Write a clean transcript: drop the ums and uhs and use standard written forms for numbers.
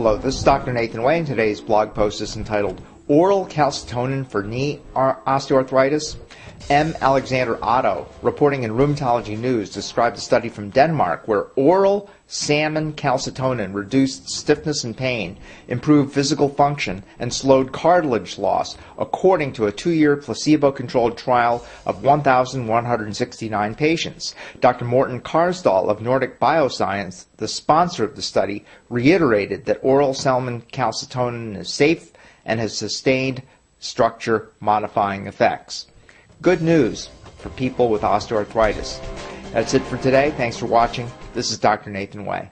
Hello, this is Dr. Nathan Wei, and today's blog post is entitled Oral Calcitonin for Knee Osteoarthritis. M. Alexander Otto, reporting in Rheumatology News, described a study from Denmark where oral salmon calcitonin reduced stiffness and pain, improved physical function, and slowed cartilage loss, according to a 2-year placebo-controlled trial of 1,169 patients. Dr. Morton Karsdal of Nordic Bioscience, the sponsor of the study, reiterated that oral salmon calcitonin is safe and has sustained structure-modifying effects. Good news for people with osteoarthritis. That's it for today. Thanks for watching. This is Dr. Nathan Wei.